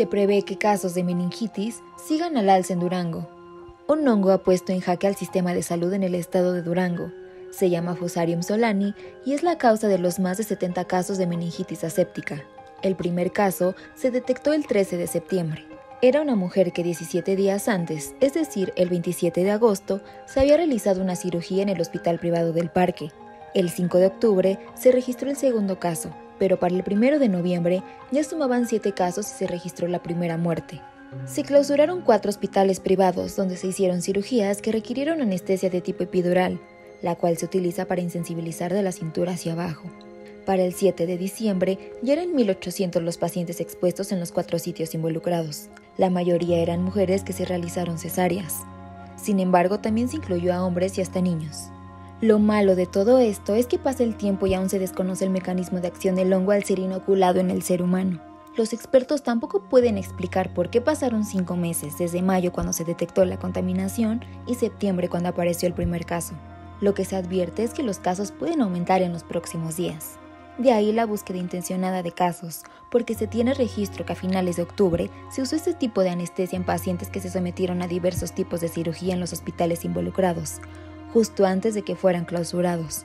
Se prevé que casos de meningitis sigan al alza en Durango. Un hongo ha puesto en jaque al sistema de salud en el estado de Durango. Se llama Fusarium solani y es la causa de los más de 70 casos de meningitis aséptica. El primer caso se detectó el 13 de septiembre. Era una mujer que 17 días antes, es decir, el 27 de agosto, se había realizado una cirugía en el hospital privado del parque. El 5 de octubre se registró el segundo caso, pero para el 1 de noviembre ya sumaban 7 casos y se registró la primera muerte. Se clausuraron 4 hospitales privados donde se hicieron cirugías que requirieron anestesia de tipo epidural, la cual se utiliza para insensibilizar de la cintura hacia abajo. Para el 7 de diciembre ya eran 1.800 los pacientes expuestos en los 4 sitios involucrados. La mayoría eran mujeres que se realizaron cesáreas. Sin embargo, también se incluyó a hombres y hasta niños. Lo malo de todo esto es que pasa el tiempo y aún se desconoce el mecanismo de acción del hongo al ser inoculado en el ser humano. Los expertos tampoco pueden explicar por qué pasaron 5 meses, desde mayo cuando se detectó la contaminación y septiembre cuando apareció el primer caso. Lo que se advierte es que los casos pueden aumentar en los próximos días. De ahí la búsqueda intencionada de casos, porque se tiene registro que a finales de octubre se usó este tipo de anestesia en pacientes que se sometieron a diversos tipos de cirugía en los hospitales involucrados, justo antes de que fueran clausurados.